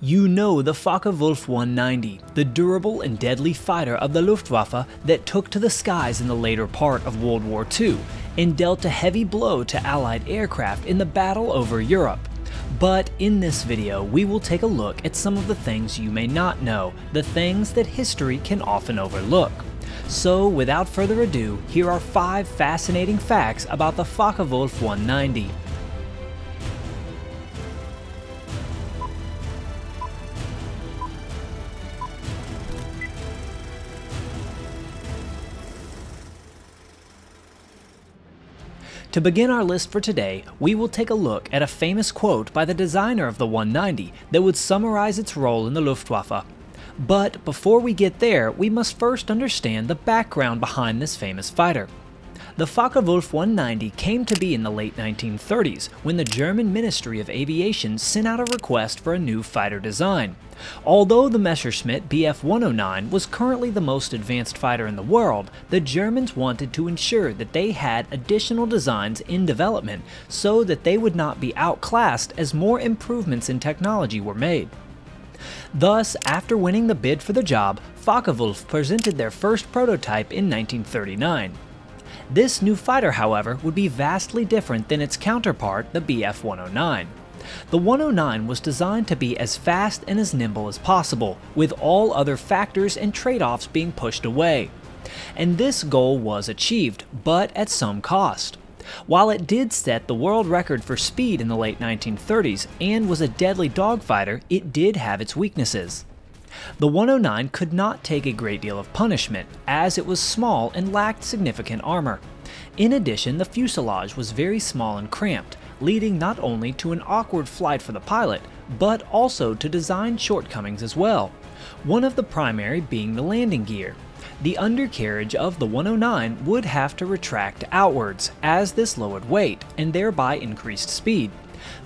you know the Focke-Wulf 190, the durable and deadly fighter of the Luftwaffe that took to the skies in the later part of World War II and dealt a heavy blow to Allied aircraft in the battle over Europe. But in this video, we will take a look at some of the things you may not know, the things that history can often overlook. So without further ado, here are 5 fascinating facts about the Focke-Wulf 190. To begin our list for today, we will take a look at a famous quote by the designer of the 190 that would summarize its role in the Luftwaffe. But before we get there, we must first understand the background behind this famous fighter. The Focke-Wulf 190 came to be in the late 1930s when the German Ministry of Aviation sent out a request for a new fighter design. Although the Messerschmitt Bf 109 was currently the most advanced fighter in the world, the Germans wanted to ensure that they had additional designs in development so that they would not be outclassed as more improvements in technology were made. Thus, after winning the bid for the job, Focke-Wulf presented their first prototype in 1939. This new fighter, however, would be vastly different than its counterpart, the Bf 109. The 109 was designed to be as fast and as nimble as possible, with all other factors and trade-offs being pushed away. And this goal was achieved, but at some cost. While it did set the world record for speed in the late 1930s and was a deadly dogfighter, it did have its weaknesses. The 109 could not take a great deal of punishment, as it was small and lacked significant armor. In addition, the fuselage was very small and cramped, leading not only to an awkward flight for the pilot, but also to design shortcomings as well, one of the primary being the landing gear. The undercarriage of the 109 would have to retract outwards as this lowered weight and thereby increased speed.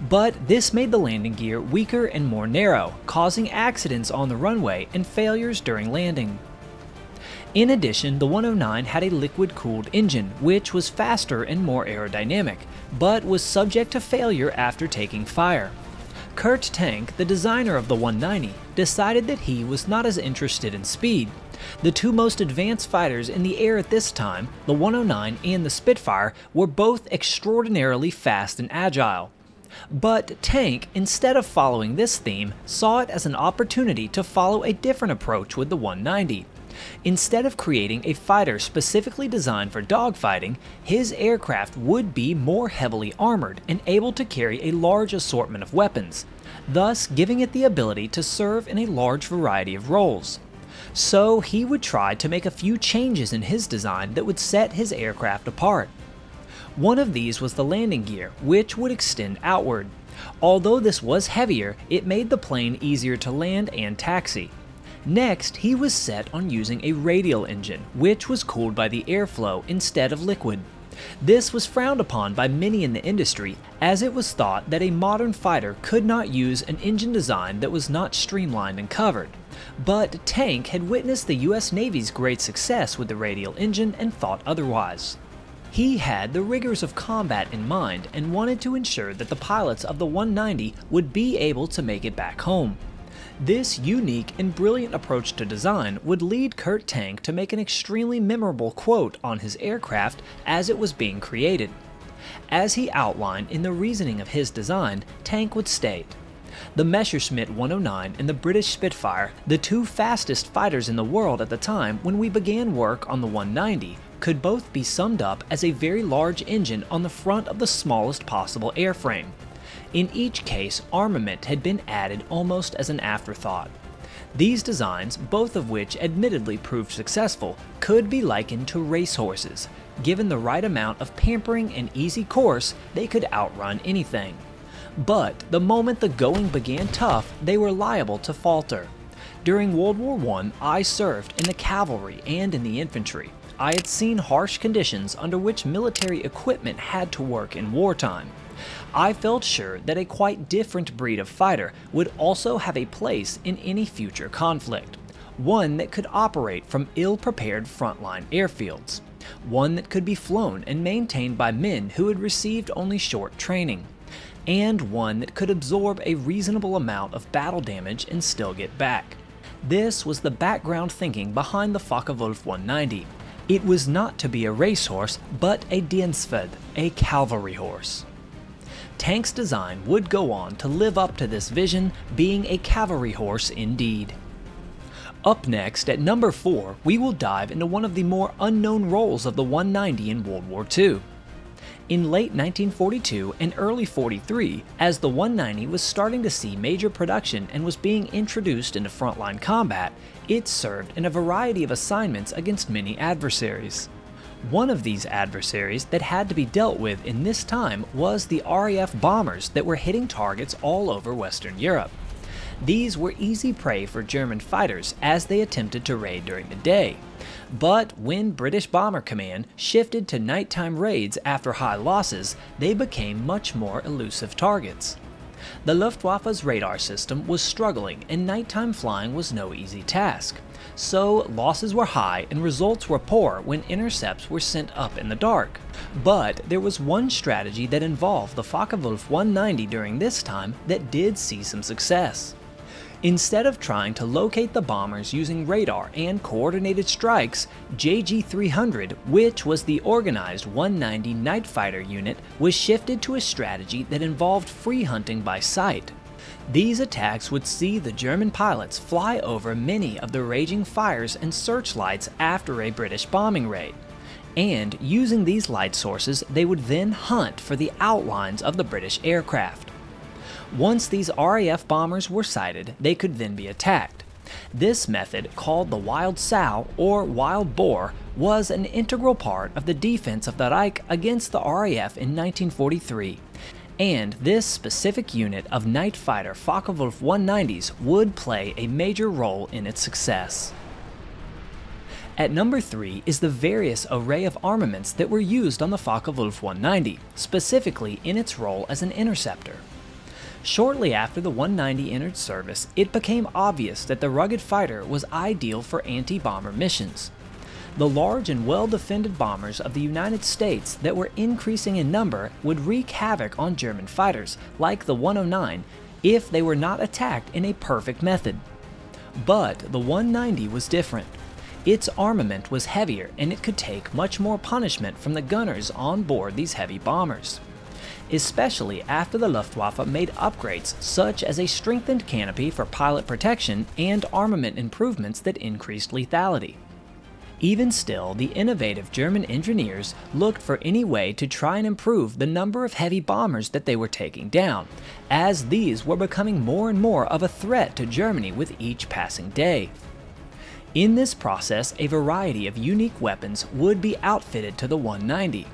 But this made the landing gear weaker and more narrow, causing accidents on the runway and failures during landing. In addition, the 109 had a liquid-cooled engine, which was faster and more aerodynamic, but was subject to failure after taking fire. Kurt Tank, the designer of the 190, decided that he was not as interested in speed. The two most advanced fighters in the air at this time, the 109 and the Spitfire, were both extraordinarily fast and agile. But Tank, instead of following this theme, saw it as an opportunity to follow a different approach with the 190. Instead of creating a fighter specifically designed for dogfighting, his aircraft would be more heavily armored and able to carry a large assortment of weapons, thus giving it the ability to serve in a large variety of roles. So he would try to make a few changes in his design that would set his aircraft apart. One of these was the landing gear, which would extend outward. Although this was heavier, it made the plane easier to land and taxi. Next, he was set on using a radial engine, which was cooled by the airflow instead of liquid. This was frowned upon by many in the industry, as it was thought that a modern fighter could not use an engine design that was not streamlined and covered. But Tank had witnessed the US Navy's great success with the radial engine and thought otherwise. He had the rigors of combat in mind and wanted to ensure that the pilots of the 190 would be able to make it back home. This unique and brilliant approach to design would lead Kurt Tank to make an extremely memorable quote on his aircraft as it was being created. As he outlined in the reasoning of his design, Tank would state, "The Messerschmitt 109 and the British Spitfire, the two fastest fighters in the world at the time when we began work on the 190, could both be summed up as a very large engine on the front of the smallest possible airframe. In each case, armament had been added almost as an afterthought. These designs, both of which admittedly proved successful, could be likened to racehorses. Given the right amount of pampering and easy course, they could outrun anything. But the moment the going began tough, they were liable to falter. During World War I, I served in the cavalry and in the infantry. I had seen harsh conditions under which military equipment had to work in wartime. I felt sure that a quite different breed of fighter would also have a place in any future conflict, one that could operate from ill-prepared frontline airfields, one that could be flown and maintained by men who had received only short training. and one that could absorb a reasonable amount of battle damage and still get back. This was the background thinking behind the Focke-Wulf 190. It was not to be a racehorse, but a Dienstpferd, a cavalry horse. Tank's design would go on to live up to this vision, being a cavalry horse indeed. Up next, at number 4, we will dive into one of the more unknown roles of the 190 in World War II. In late 1942 and early 43, as the 190 was starting to see major production and was being introduced into frontline combat, it served in a variety of assignments against many adversaries. One of these adversaries that had to be dealt with in this time was the RAF bombers that were hitting targets all over Western Europe. These were easy prey for German fighters as they attempted to raid during the day. But when British Bomber Command shifted to nighttime raids after high losses, they became much more elusive targets. The Luftwaffe's radar system was struggling and nighttime flying was no easy task. So losses were high and results were poor when intercepts were sent up in the dark. But there was one strategy that involved the Focke-Wulf 190 during this time that did see some success. Instead of trying to locate the bombers using radar and coordinated strikes, JG-300, which was the organized 190 night fighter unit, was shifted to a strategy that involved free hunting by sight. These attacks would see the German pilots fly over many of the raging fires and searchlights after a British bombing raid. And using these light sources, they would then hunt for the outlines of the British aircraft. Once these RAF bombers were sighted, they could then be attacked. This method, called the Wild Sau or Wild Boar, was an integral part of the defense of the Reich against the RAF in 1943. And this specific unit of night fighter Focke-Wulf 190s would play a major role in its success. At number 3 is the various array of armaments that were used on the Focke-Wulf 190, specifically in its role as an interceptor. Shortly after the 190 entered service, it became obvious that the rugged fighter was ideal for anti-bomber missions. The large and well-defended bombers of the United States that were increasing in number would wreak havoc on German fighters, like the 109, if they were not attacked in a perfect method. But the 190 was different. Its armament was heavier and it could take much more punishment from the gunners on board these heavy bombers. Especially after the Luftwaffe made upgrades such as a strengthened canopy for pilot protection and armament improvements that increased lethality. Even still, the innovative German engineers looked for any way to try and improve the number of heavy bombers that they were taking down, as these were becoming more and more of a threat to Germany with each passing day. In this process, a variety of unique weapons would be outfitted to the 190.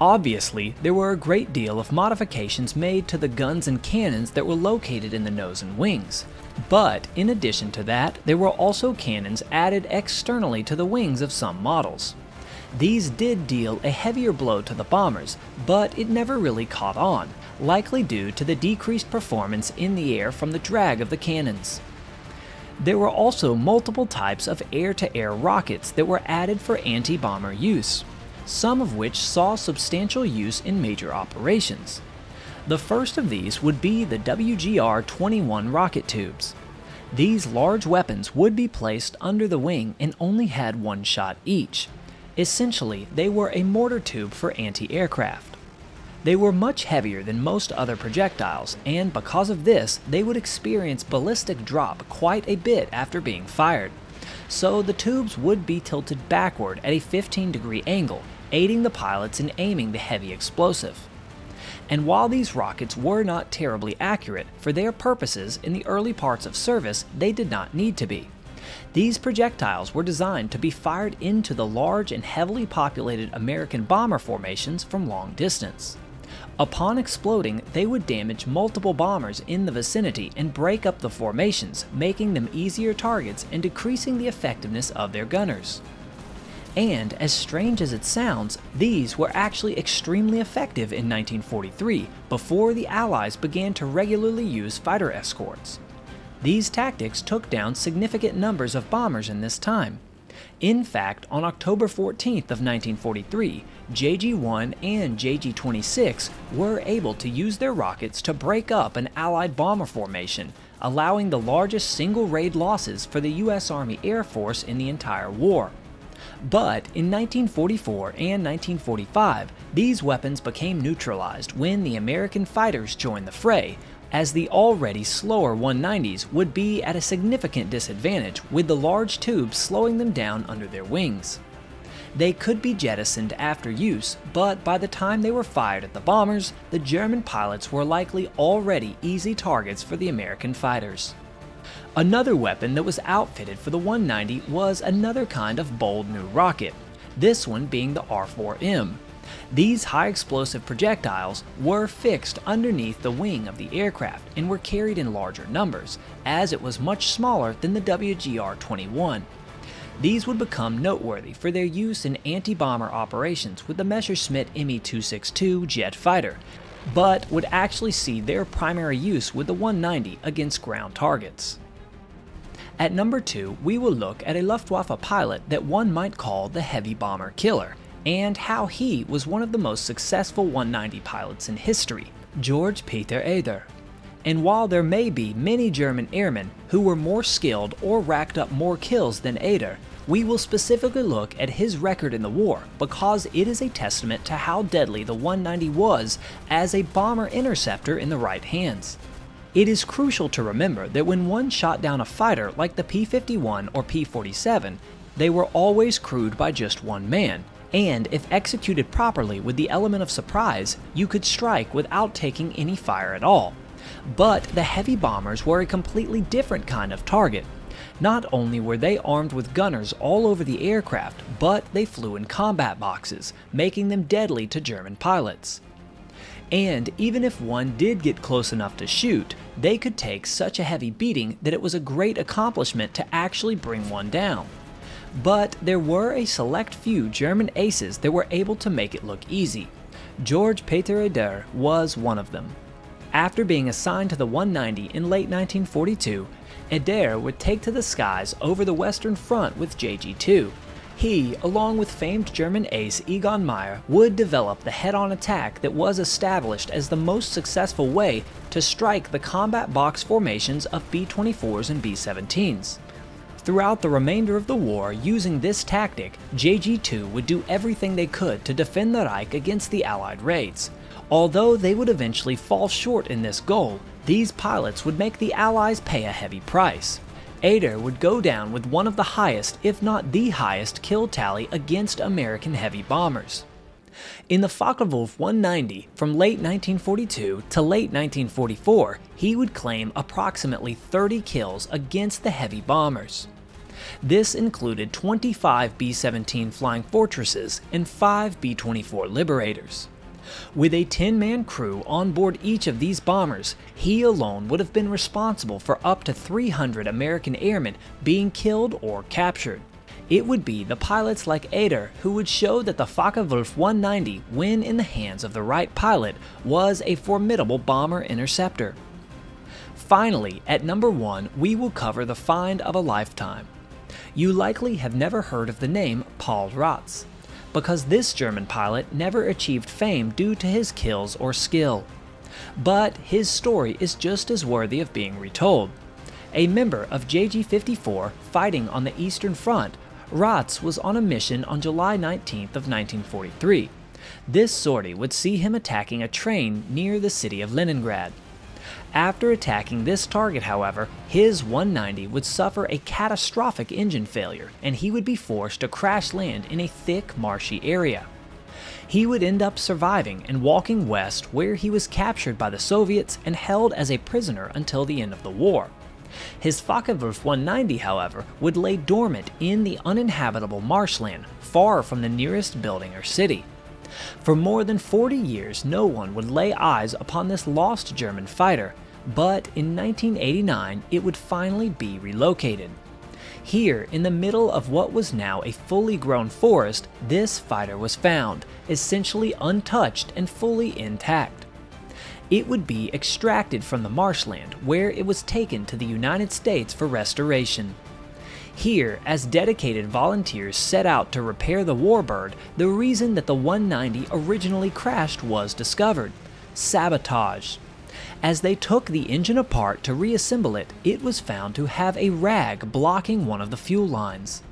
Obviously, there were a great deal of modifications made to the guns and cannons that were located in the nose and wings. But in addition to that, there were also cannons added externally to the wings of some models. These did deal a heavier blow to the bombers, but it never really caught on, likely due to the decreased performance in the air from the drag of the cannons. There were also multiple types of air-to-air rockets that were added for anti-bomber use, some of which saw substantial use in major operations. The first of these would be the WGR-21 rocket tubes. These large weapons would be placed under the wing and only had one shot each. Essentially, they were a mortar tube for anti-aircraft. They were much heavier than most other projectiles, and because of this, they would experience ballistic drop quite a bit after being fired. So the tubes would be tilted backward at a 15-degree angle, aiding the pilots in aiming the heavy explosive. And while these rockets were not terribly accurate, for their purposes in the early parts of service, they did not need to be. These projectiles were designed to be fired into the large and heavily populated American bomber formations from long distance. Upon exploding, they would damage multiple bombers in the vicinity and break up the formations, making them easier targets and decreasing the effectiveness of their gunners. And, as strange as it sounds, these were actually extremely effective in 1943, before the Allies began to regularly use fighter escorts. These tactics took down significant numbers of bombers in this time. In fact, on October 14th of 1943, JG-1 and JG-26 were able to use their rockets to break up an Allied bomber formation, allowing the largest single raid losses for the US Army Air Force in the entire war. But in 1944 and 1945, these weapons became neutralized when the American fighters joined the fray, as the already slower 190s would be at a significant disadvantage with the large tubes slowing them down under their wings. They could be jettisoned after use, but by the time they were fired at the bombers, the German pilots were likely already easy targets for the American fighters. Another weapon that was outfitted for the 190 was another kind of bold new rocket, this one being the R4M. These high-explosive projectiles were fixed underneath the wing of the aircraft and were carried in larger numbers, as it was much smaller than the WGR-21. These would become noteworthy for their use in anti-bomber operations with the Messerschmitt Me262 jet fighter, but would actually see their primary use with the 190 against ground targets. At number 2, we will look at a Luftwaffe pilot that one might call the heavy bomber killer, and how he was one of the most successful 190 pilots in history, George Peter Eder. And while there may be many German airmen who were more skilled or racked up more kills than Eder, we will specifically look at his record in the war because it is a testament to how deadly the 190 was as a bomber interceptor in the right hands. It is crucial to remember that when one shot down a fighter like the P-51 or P-47, they were always crewed by just one man, and if executed properly with the element of surprise, you could strike without taking any fire at all. But the heavy bombers were a completely different kind of target. Not only were they armed with gunners all over the aircraft, but they flew in combat boxes, making them deadly to German pilots. And even if one did get close enough to shoot, they could take such a heavy beating that it was a great accomplishment to actually bring one down. But there were a select few German aces that were able to make it look easy. George Peter Eder was one of them. After being assigned to the 190 in late 1942, Eder would take to the skies over the Western Front with JG 2. He, along with famed German ace Egon Meyer, would develop the head-on attack that was established as the most successful way to strike the combat box formations of B-24s and B-17s. Throughout the remainder of the war, using this tactic, JG-2 would do everything they could to defend the Reich against the Allied raids. Although they would eventually fall short in this goal, these pilots would make the Allies pay a heavy price. Eder would go down with one of the highest, if not the highest, kill tally against American heavy bombers. In the Focke-Wulf 190, from late 1942 to late 1944, he would claim approximately 30 kills against the heavy bombers. This included 25 B-17 Flying Fortresses and 5 B-24 Liberators. With a 10-man crew on board each of these bombers, he alone would have been responsible for up to 300 American airmen being killed or captured. It would be the pilots like Eder who would show that the Focke-Wulf 190, when in the hands of the right pilot, was a formidable bomber interceptor. Finally, at number 1, we will cover the find of a lifetime. You likely have never heard of the name Paul Ratz, because this German pilot never achieved fame due to his kills or skill. But his story is just as worthy of being retold. A member of JG 54 fighting on the Eastern Front, Ratz was on a mission on July 19th of 1943. This sortie would see him attacking a train near the city of Leningrad. After attacking this target, however, his 190 would suffer a catastrophic engine failure, and he would be forced to crash land in a thick, marshy area. He would end up surviving and walking west, where he was captured by the Soviets and held as a prisoner until the end of the war. His Focke-Wulf 190, however, would lay dormant in the uninhabitable marshland, far from the nearest building or city. For more than 40 years, no one would lay eyes upon this lost German fighter, but in 1989, it would finally be relocated. Here, in the middle of what was now a fully grown forest, this fighter was found, essentially untouched and fully intact. It would be extracted from the marshland, where it was taken to the United States for restoration. Here, as dedicated volunteers set out to repair the Warbird, the reason that the 190 originally crashed was discovered: sabotage. As they took the engine apart to reassemble it, it was found to have a rag blocking one of the fuel lines.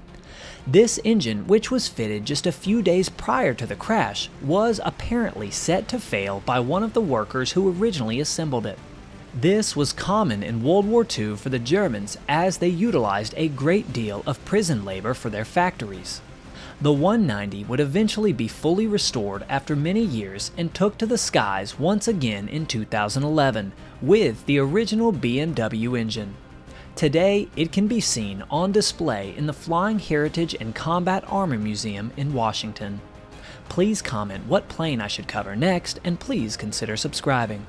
This engine, which was fitted just a few days prior to the crash, was apparently set to fail by one of the workers who originally assembled it. This was common in World War II for the Germans, as they utilized a great deal of prison labor for their factories. The 190 would eventually be fully restored after many years and took to the skies once again in 2011 with the original BMW engine. Today, it can be seen on display in the Flying Heritage and Combat Armor Museum in Washington. Please comment what plane I should cover next, and please consider subscribing.